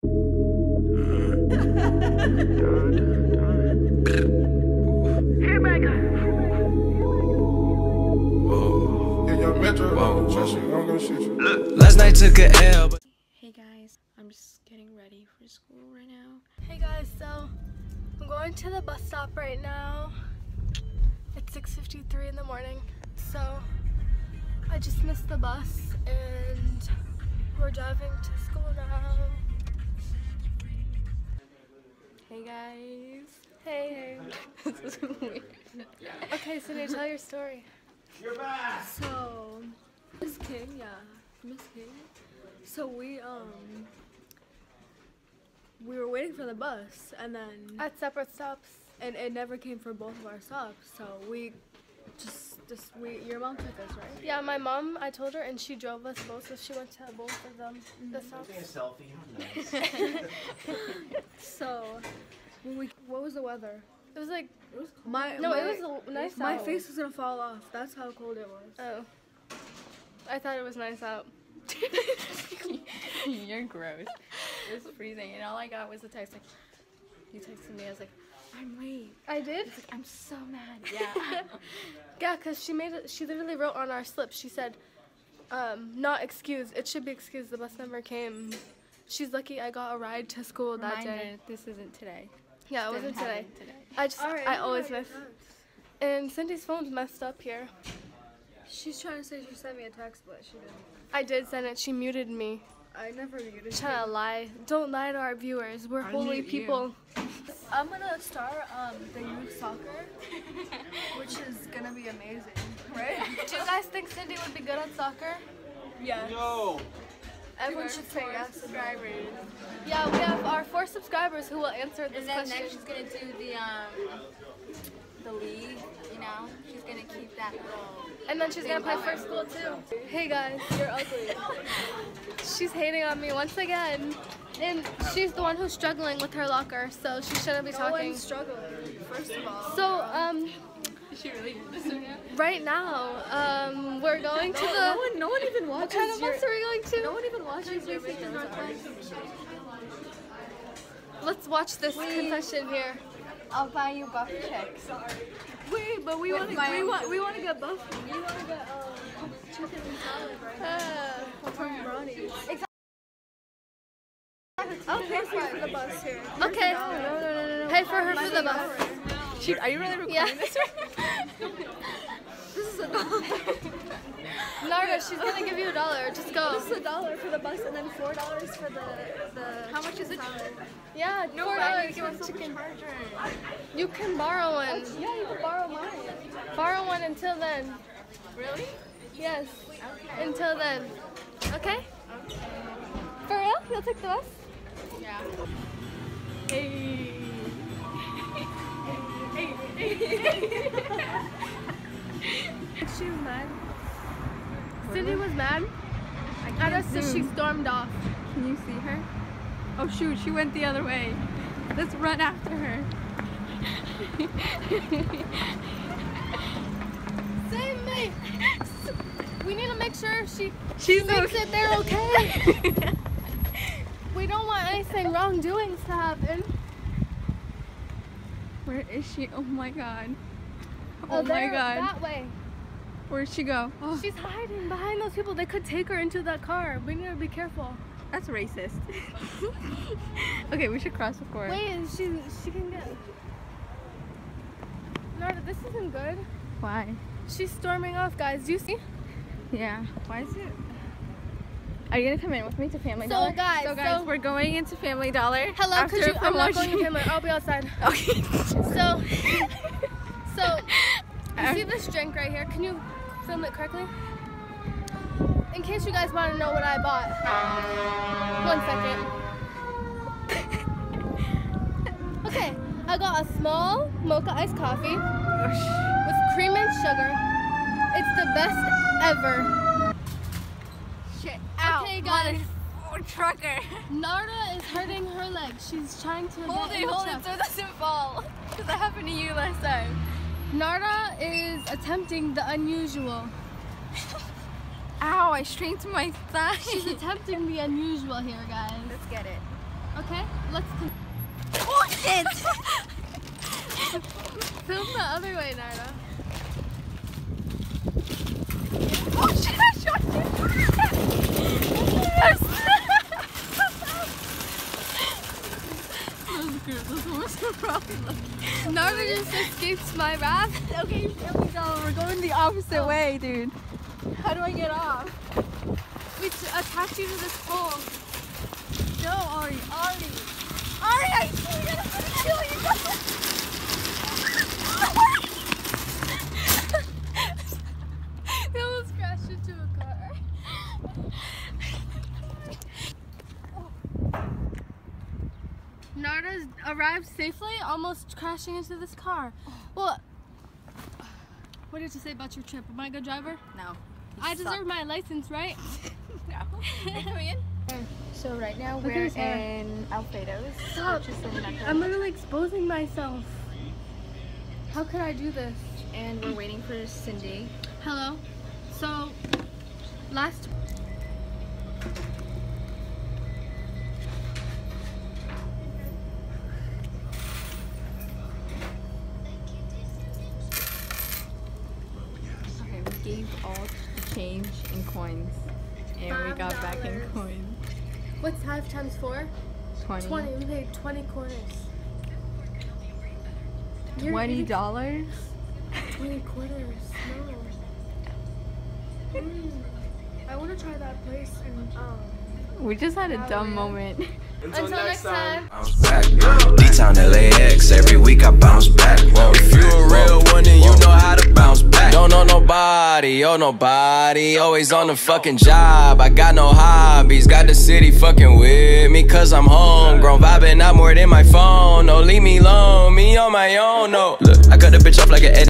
Here back up. Look, last night took an L. Hey guys, I'm just getting ready for school right now. Hey guys, so I'm going to the bus stop right now. It's 6:53 in the morning. So I just missed the bus and we're driving to school now. Hey guys. Hey. This is weird. Okay, so now tell your story. You're back. So, Miss King. So we were waiting for the bus, and then at separate stops, and it never came for both of our stops. So we just your mom took us, right? Yeah, my mom. I told her, and she drove us both. So she went to both of them. Mm-hmm. The stops. Taking a selfie. Nice. So. What was the weather? It was like it was cold. It was a nice out. My face was gonna fall off. That's how cold it was. Oh, I thought it was nice out. You're gross. It was freezing, and all I got was a text. Like, you texted me. I was like, I'm late. I did. Like, I'm so mad. Yeah. Yeah, cause she made it. She literally wrote on our slip. She said, "Not excused. It should be excused. The bus never came." She's lucky I got a ride to school that day. This isn't today. Yeah, it wasn't today. I always miss. And Cindy's phone's messed up here. She's trying to say she sent me a text, but she didn't. I did send it. She muted me. I never muted you. Trying to lie. Don't lie to our viewers. We're holy people. I'm gonna start the youth soccer, which is gonna be amazing, right? Do you guys think Cindy would be good at soccer? Yes. No. Everyone should say yes. Subscribers. Yeah, we have our 4 subscribers who will answer this question. And then next she's gonna do the league. You know, she's gonna keep that role. And then she's gonna play for school too. Hey guys, you're ugly. She's hating on me once again, and she's the one who's struggling with her locker, so she shouldn't be talking. No one's struggling. First of all. So She really did this right now. We're going to the. No one even watches. What kind of bus are we going to? No one even watches your faces. Let's watch this confession here. I'll buy you buff chicks. Wait, but we want to get buff. You want to get chicken and salad right now from Ronnie. I'll pay for the bus here. Okay. No. Pay for her for the bus. Shoot, are you really recording this right now? This is $1. Narda, she's gonna give you $1. Just go. This is $1 for the bus and then $4 for the. How much is it? Yeah, $4. You can charger. You can borrow one. Yeah, you can borrow mine. Borrow one until then. Really? Yes. Okay. Until then. Okay? Okay. For real? You'll take the bus? Yeah. Hey. She was mad. Cindy was mad at us, so she stormed off. Can you see her? Oh shoot, she went the other way. Let's run after her. Save me! We need to make sure she thinks that they're okay. We don't want anything wrongdoings to happen. Where is she? Oh my god. Oh my god. That way. Where'd she go? Oh. She's hiding behind those people. They could take her into that car. We need to be careful. That's racist. Okay, we should cross before. Wait, she can get. Narda, this isn't good. Why? She's storming off, guys. Do you see? Yeah. Why is it? Are you gonna come in with me to Family Dollar? So guys, we're going into Family Dollar. Hello, I'm not going to Family. I'll be outside. Okay. So you see this drink right here? Can you film it correctly? In case you guys want to know what I bought. 1 second. Okay, I got a small mocha iced coffee with cream and sugar. It's the best ever. Okay, guys. Trucker. Narda is hurting her leg. She's trying to hold it so it doesn't fall. Because that happened to you last time. Narda is attempting the unusual. Ow! I strained my thigh. She's attempting the unusual here, guys. Let's get it. Okay, let's continue. Oh shit! Film the other way, Narda. Oh shit, I shot you! Yes! Those girls, those were probably lucky. Narda just escaped my wrath. Okay, here we go. We're going the opposite way, dude. How do I get off? We attach you to this pole. No, Ari, I see you. I'm gonna kill you. They almost crashed into a car. Narda's arrived safely, almost crashing into this car. Well, what did you say about your trip? Am I a good driver? No. I deserve my license, right? No. Are you coming in? So right now we're in Alfredo's. Stop! I'm literally exposing myself. How could I do this? And we're waiting for Cindy. Hello. So, last... Okay, we gave all the change in coins. And $5. We got back in coins. What's 5 times 4? 20. 20. We paid 20 quarters. $20? 20 quarters. No. I want to try that place. And, we just had a dumb moment. Until next time. D-Town LAX. Every week I bounce back. If you a real one, then you know how to bounce back. Don't know nobody, oh nobody. Always on the fucking job. I got no hobbies. Got the city fucking with me, cause I'm homegrown. Vibing out more than my phone. No, leave me alone. Me on my own. No, look, I cut the bitch off like an edit.